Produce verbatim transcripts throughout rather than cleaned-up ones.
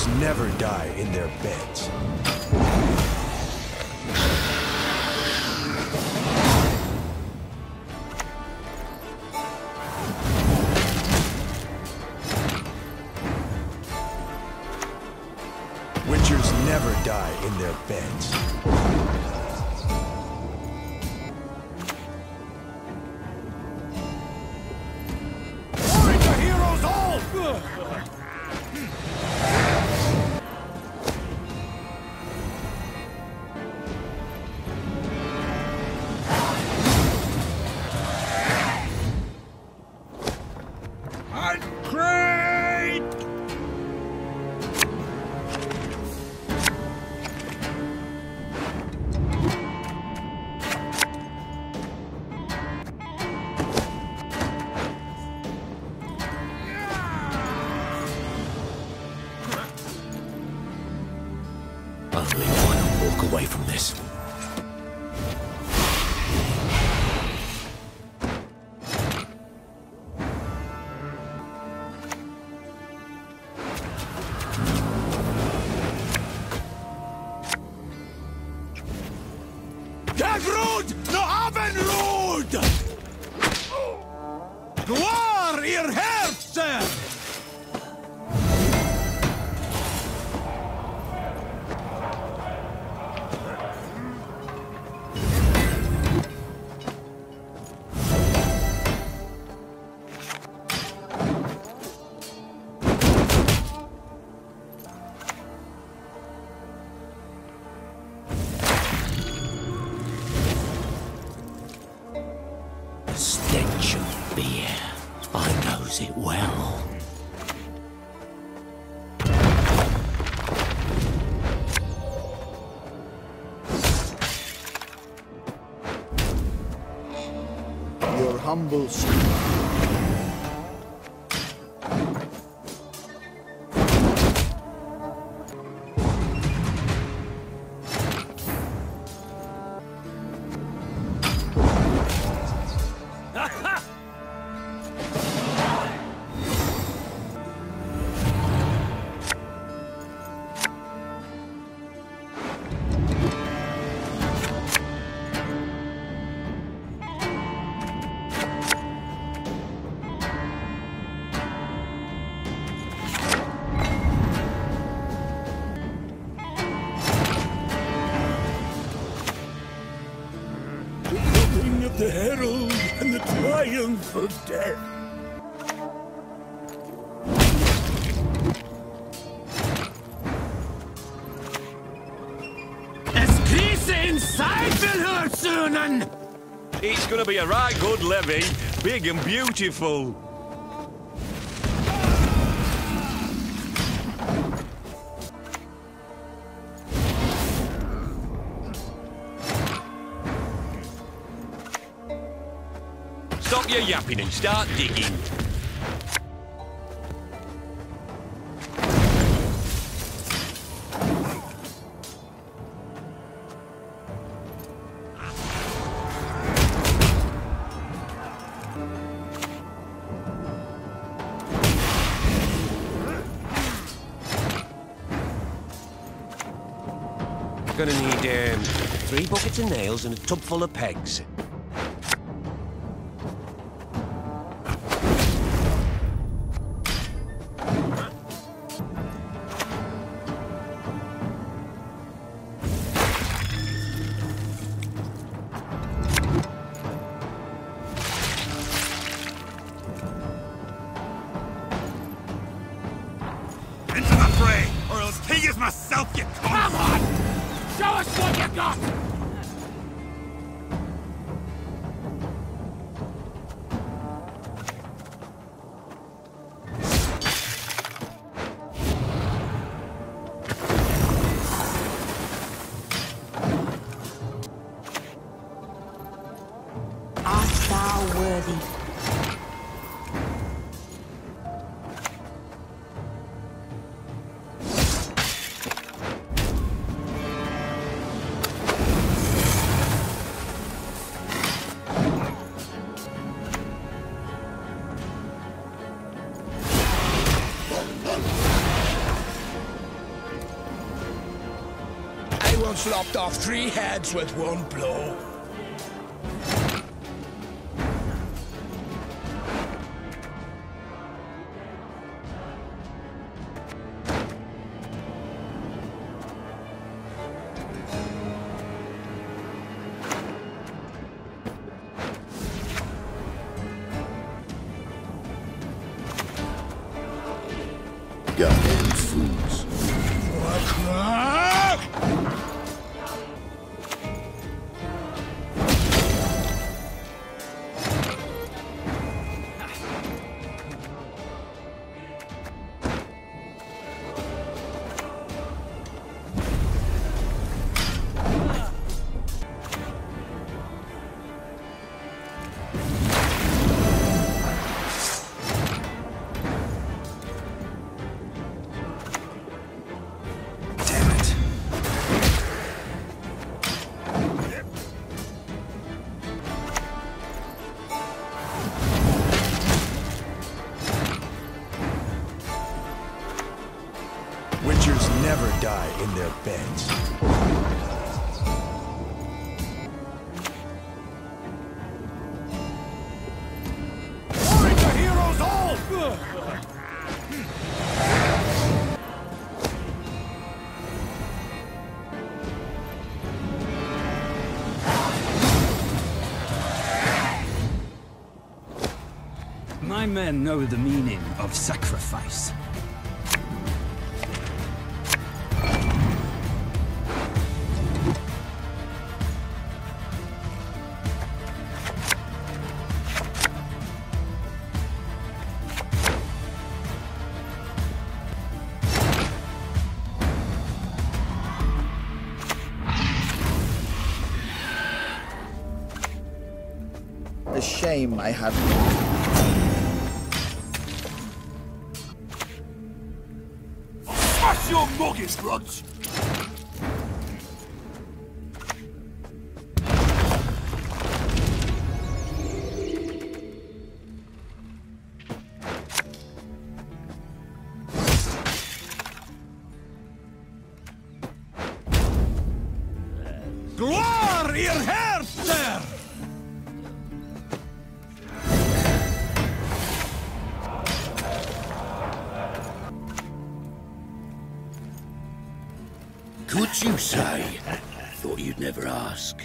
Warriors never die in their beds. Witchers never die in their beds. Only one will walk away from this. Get rude! No haben rude! War ihr Herzen! It well. Your humble servant. The herald and the triumph of death. Es Krise in Seifelhürzünen! It's gonna be a right good levy, big and beautiful. Stop your yapping and start digging. Gonna need um, three buckets of nails and a tub full of pegs. Myself, you come on! Show us what you got! Art thou worthy? and slopped off three heads with one blow. Goddamn fools. Witchers never die in their beds. Glory to heroes all! My men know the meaning of sacrifice. A shame I haven't. Smash your mortgage, grunts! Gloire, ihr Herrscher! Could you say? Thought you'd never ask.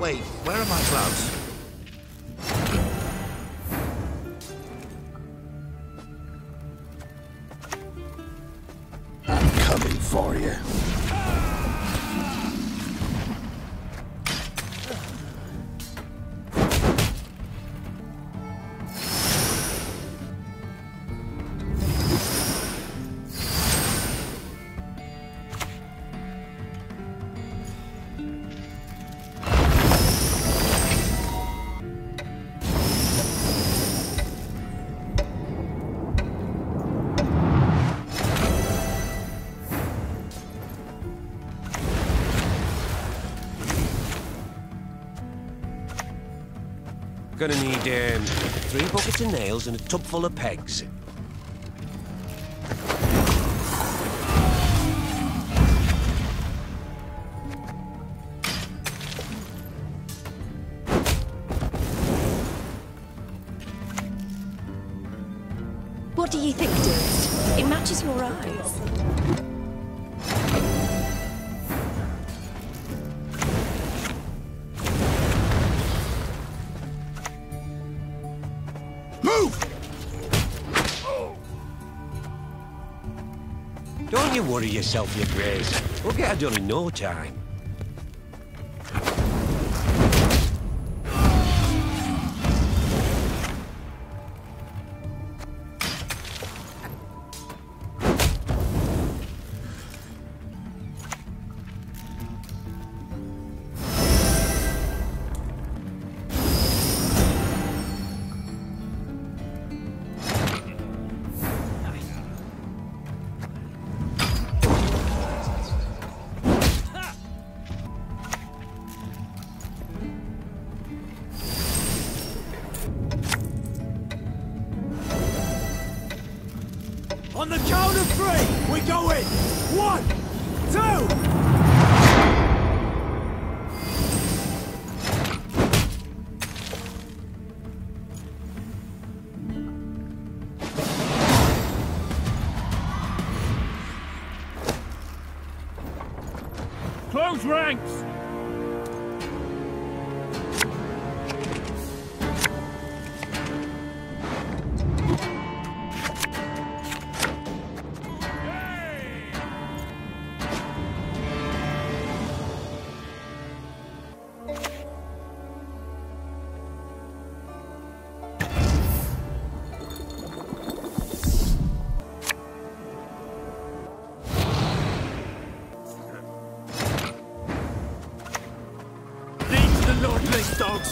Wait, where are my gloves? I'm coming for you. Gonna need um, three buckets of nails and a tub full of pegs. What do you think, dearest? It matches your eyes. Don't you worry yourself, your grace. We'll get her done in no time. three, we go in. One, two. Close ranks!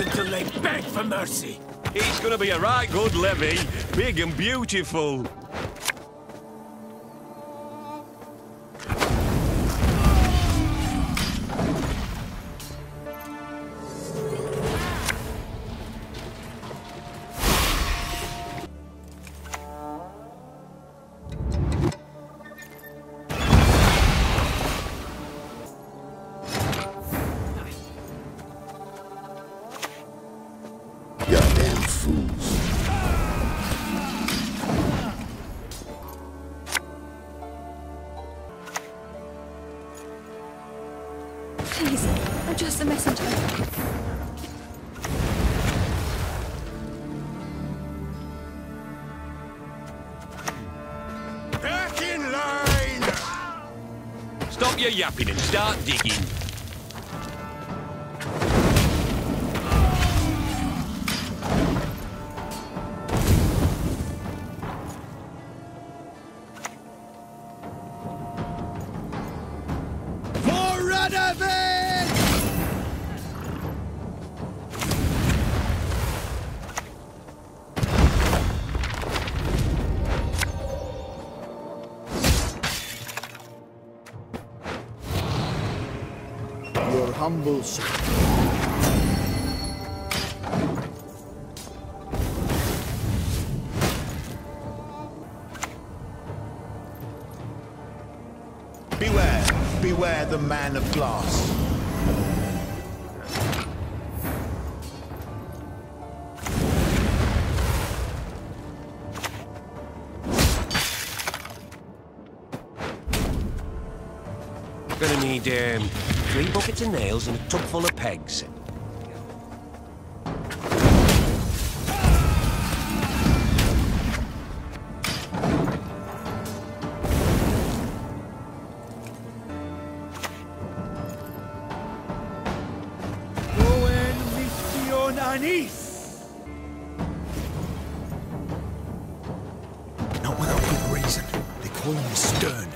Until they beg for mercy. It's gonna be a right good levy, big and beautiful. Please, I'm just the messenger. Back in line! Stop your yapping and start digging. Your humble servant. Beware, beware the man of glass. Gonna need um, three buckets of nails and a tub full of pegs. Owen mission anis. Not without good reason. They call him the Stern.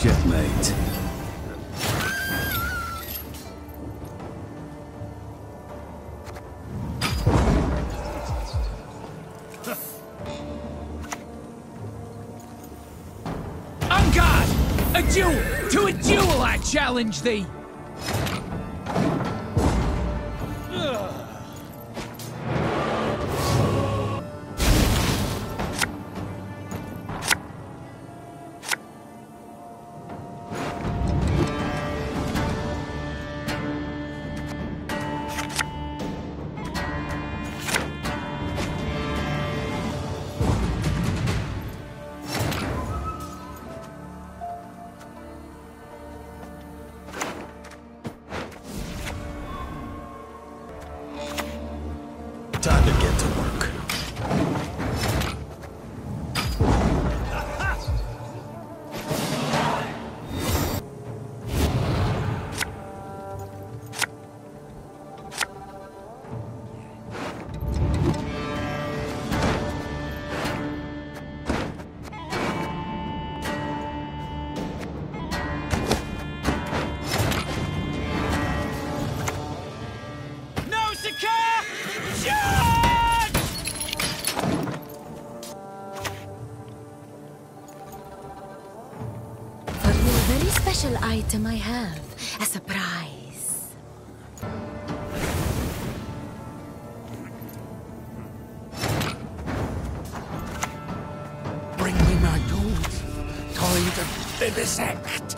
Checkmate. En garde! A duel! To a duel, I challenge thee! Time to get to work. No secure! For you, a very special item I have, a surprise. Bring me my tools, toys of vivisect.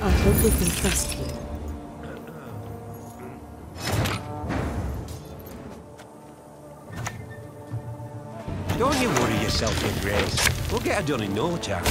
I hope we can trust you. Don't you worry yourself, your grace. We'll get her done in no time.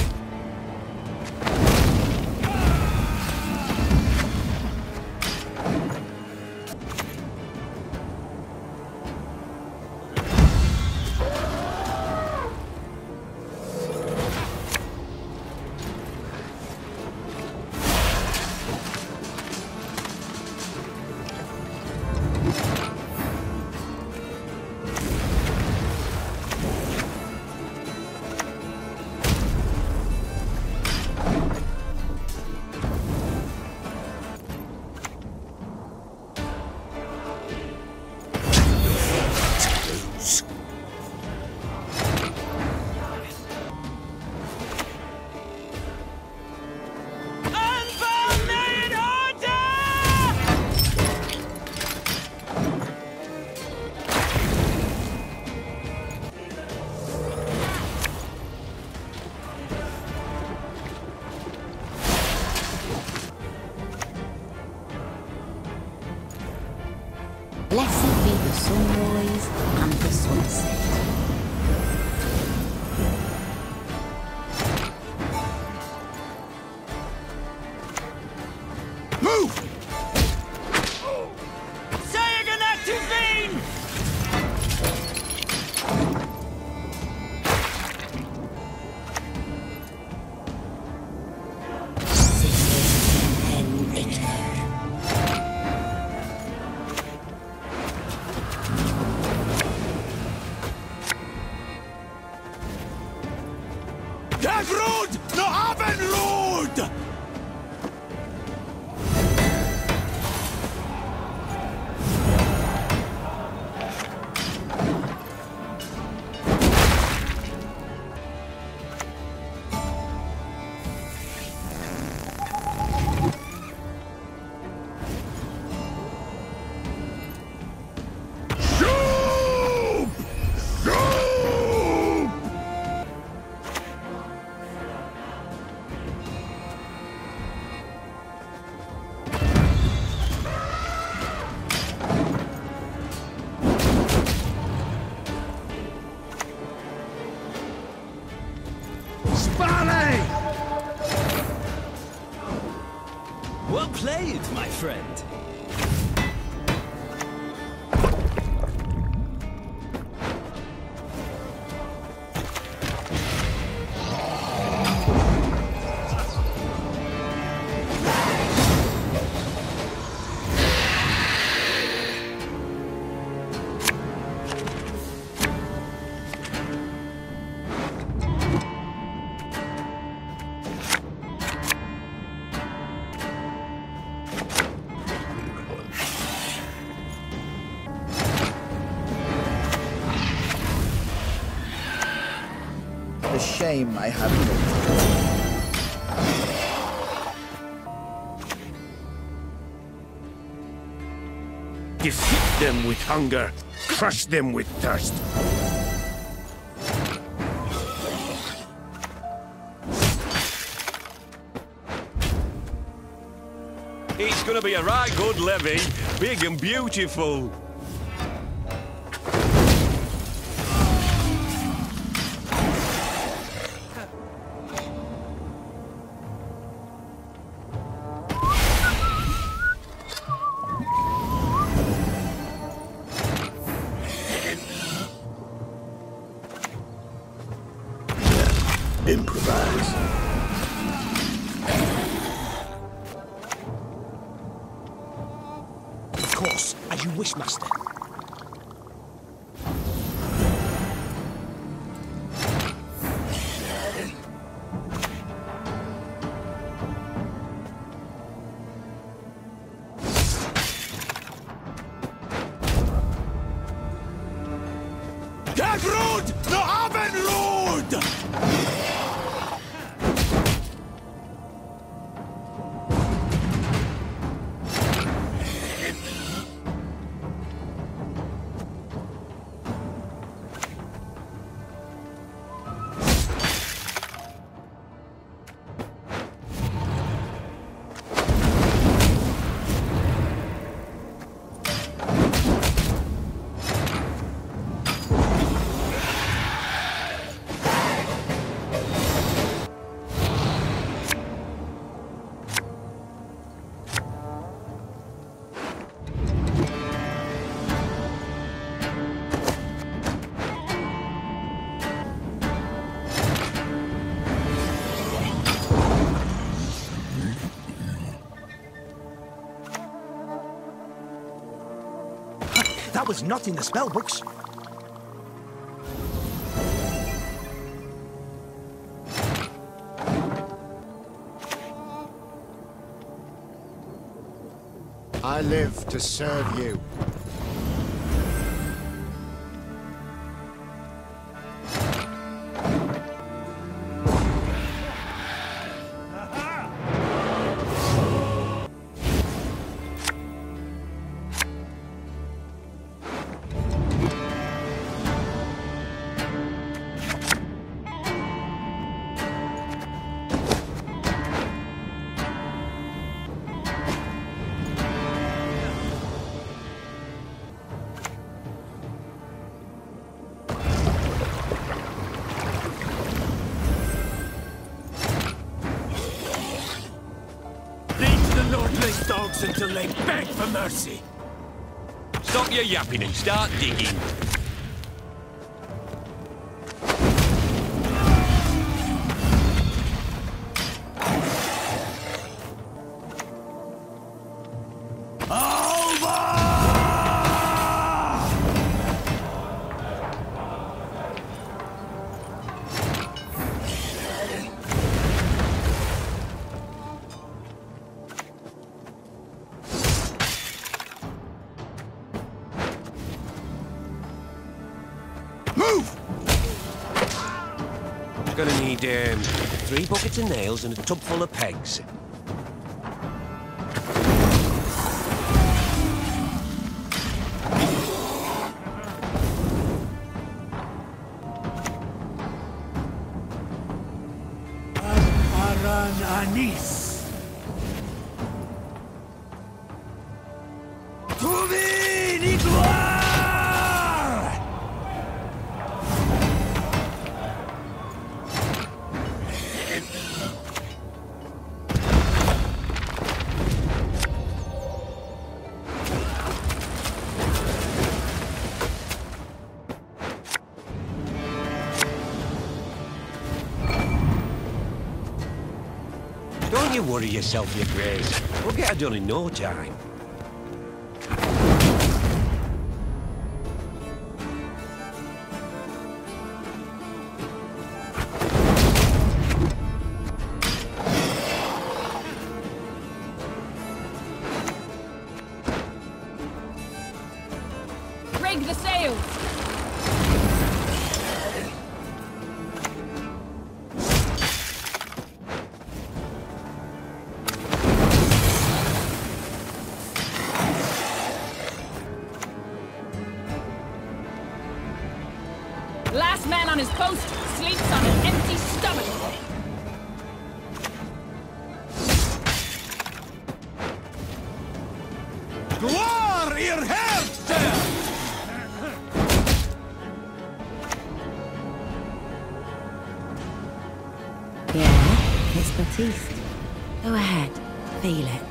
Blessed be the sunrise and the sunset. Road! No haven road! Well played, my friend. A shame I haven't lived. Defeat them with hunger, crush them with thirst. It's gonna be a right good levy, big and beautiful. Improvise. Of course, as you wish, Master. That was not in the spell books. I live to serve you. Until they beg for mercy. Stop your yapping and start digging. Gonna need um, three buckets of nails and a tub full of pegs. Arananis. To me, Nicolas! Don't you worry yourself, your grace. We'll get her done in no time. Rig the sails! Last man on his post sleeps on an empty stomach. War, ihr Herzen! Yeah, it's Batiste. Go ahead, feel it.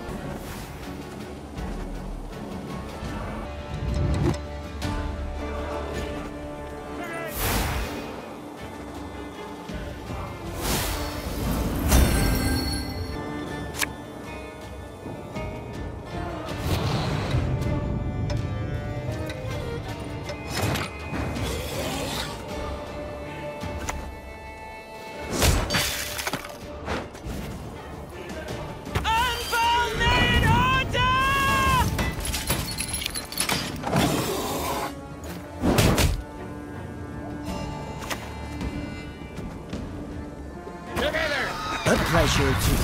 A pleasure to...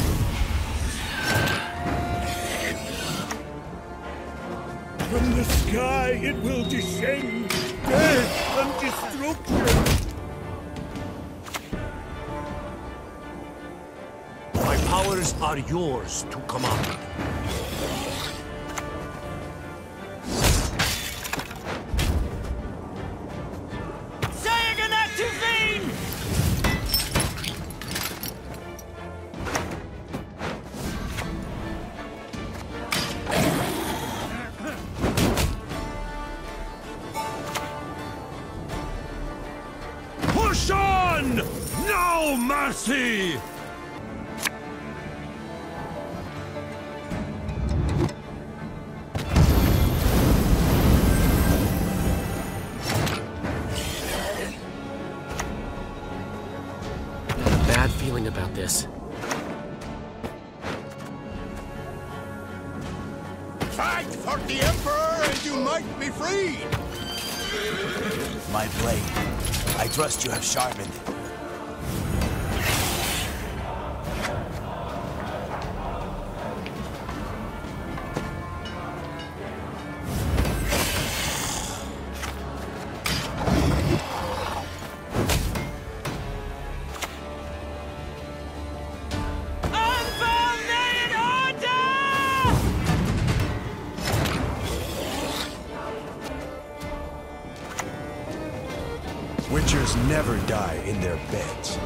From the sky it will descend, death and destruction! My powers are yours to command. No mercy! feeling about this. Fight for the Emperor and you might be freed! My blade. I trust you have sharpened it. Witchers never die in their beds.